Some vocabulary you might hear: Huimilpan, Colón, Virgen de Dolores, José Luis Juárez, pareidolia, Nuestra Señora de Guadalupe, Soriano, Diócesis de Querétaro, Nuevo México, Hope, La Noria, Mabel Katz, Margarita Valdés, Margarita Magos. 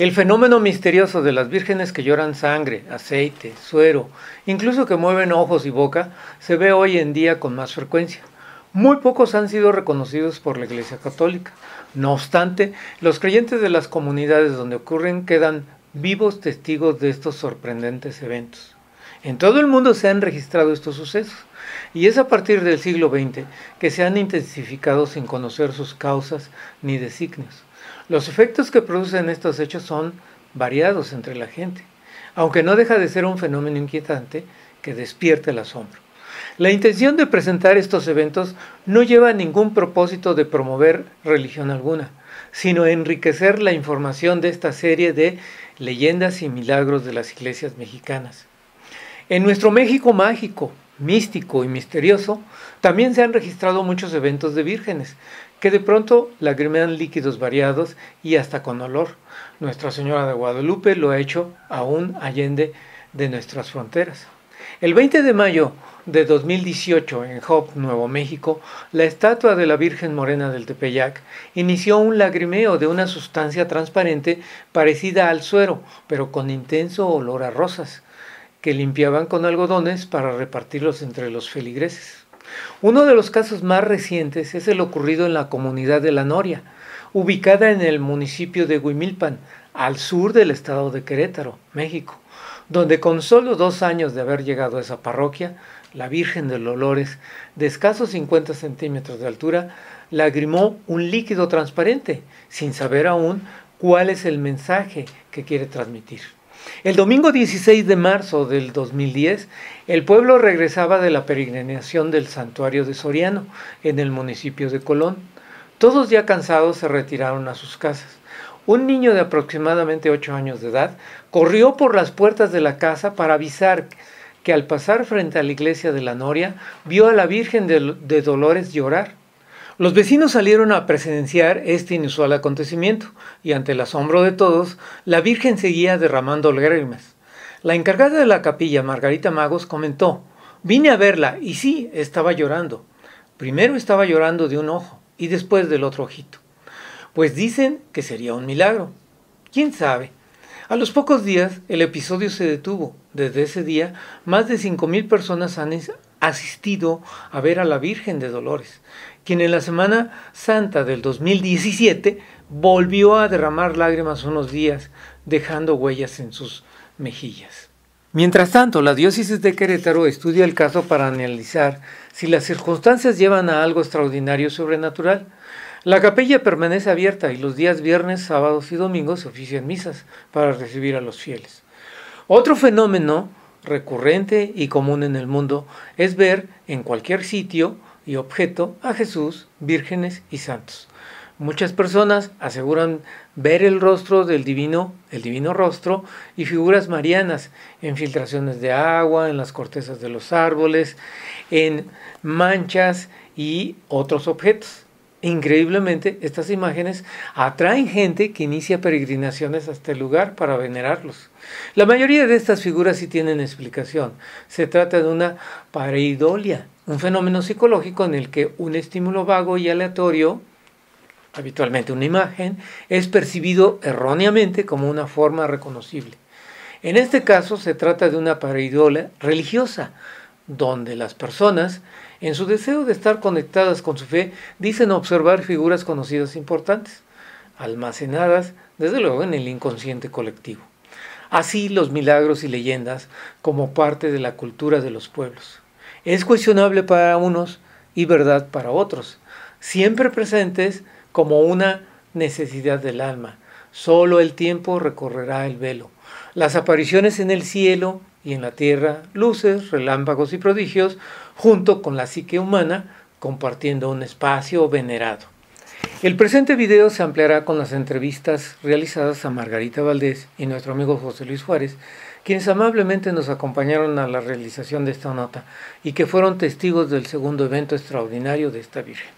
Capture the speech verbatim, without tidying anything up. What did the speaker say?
El fenómeno misterioso de las vírgenes que lloran sangre, aceite, suero, incluso que mueven ojos y boca, se ve hoy en día con más frecuencia. Muy pocos han sido reconocidos por la Iglesia Católica. No obstante, los creyentes de las comunidades donde ocurren quedan vivos testigos de estos sorprendentes eventos. En todo el mundo se han registrado estos sucesos, y es a partir del siglo veinte que se han intensificado sin conocer sus causas ni designios. Los efectos que producen estos hechos son variados entre la gente, aunque no deja de ser un fenómeno inquietante que despierta el asombro. La intención de presentar estos eventos no lleva a ningún propósito de promover religión alguna, sino enriquecer la información de esta serie de leyendas y milagros de las iglesias mexicanas. En nuestro México mágico, místico y misterioso, también se han registrado muchos eventos de vírgenes, que de pronto lagrimean líquidos variados y hasta con olor. Nuestra Señora de Guadalupe lo ha hecho aún allende de nuestras fronteras. El veinte de mayo de dos mil dieciocho, en Hope, Nuevo México, la estatua de la Virgen Morena del Tepeyac inició un lagrimeo de una sustancia transparente parecida al suero, pero con intenso olor a rosas, que limpiaban con algodones para repartirlos entre los feligreses. Uno de los casos más recientes es el ocurrido en la comunidad de La Noria, ubicada en el municipio de Huimilpan, al sur del estado de Querétaro, México, donde con solo dos años de haber llegado a esa parroquia, la Virgen de Dolores, de escasos cincuenta centímetros de altura, lagrimó un líquido transparente, sin saber aún cuál es el mensaje que quiere transmitir. El domingo dieciséis de marzo del dos mil diez, el pueblo regresaba de la peregrinación del santuario de Soriano, en el municipio de Colón. Todos ya cansados se retiraron a sus casas. Un niño de aproximadamente ocho años de edad corrió por las puertas de la casa para avisar que al pasar frente a la iglesia de La Noria, vio a la Virgen de, de Dolores llorar. Los vecinos salieron a presenciar este inusual acontecimiento y ante el asombro de todos, la Virgen seguía derramando lágrimas. La encargada de la capilla, Margarita Magos, comentó: «Vine a verla y sí, estaba llorando. Primero estaba llorando de un ojo y después del otro ojito. Pues dicen que sería un milagro. ¿Quién sabe?». A los pocos días, el episodio se detuvo. Desde ese día, más de cinco mil personas han asistido a ver a la Virgen de Dolores, quien en la Semana Santa del dos mil diecisiete volvió a derramar lágrimas unos días, dejando huellas en sus mejillas. Mientras tanto, la Diócesis de Querétaro estudia el caso para analizar si las circunstancias llevan a algo extraordinario y sobrenatural. La capilla permanece abierta y los días viernes, sábados y domingos se ofician misas para recibir a los fieles. Otro fenómeno recurrente y común en el mundo es ver en cualquier sitio y objeto a Jesús, vírgenes y santos. Muchas personas aseguran ver el rostro del divino, el divino rostro y figuras marianas en filtraciones de agua, en las cortezas de los árboles, en manchas y otros objetos. Increíblemente, estas imágenes atraen gente que inicia peregrinaciones hasta el lugar para venerarlos. La mayoría de estas figuras sí tienen explicación. Se trata de una pareidolia, un fenómeno psicológico en el que un estímulo vago y aleatorio, habitualmente una imagen, es percibido erróneamente como una forma reconocible. En este caso, se trata de una pareidolia religiosa, donde las personas, en su deseo de estar conectadas con su fe, dicen observar figuras conocidas importantes, almacenadas desde luego en el inconsciente colectivo. Así los milagros y leyendas como parte de la cultura de los pueblos. Es cuestionable para unos y verdad para otros, siempre presentes como una necesidad del alma. Solo el tiempo recorrerá el velo. Las apariciones en el cielo y en la tierra, luces, relámpagos y prodigios, junto con la psique humana, compartiendo un espacio venerado. El presente video se ampliará con las entrevistas realizadas a Margarita Valdés y nuestro amigo José Luis Juárez, quienes amablemente nos acompañaron a la realización de esta nota y que fueron testigos del segundo evento extraordinario de esta Virgen.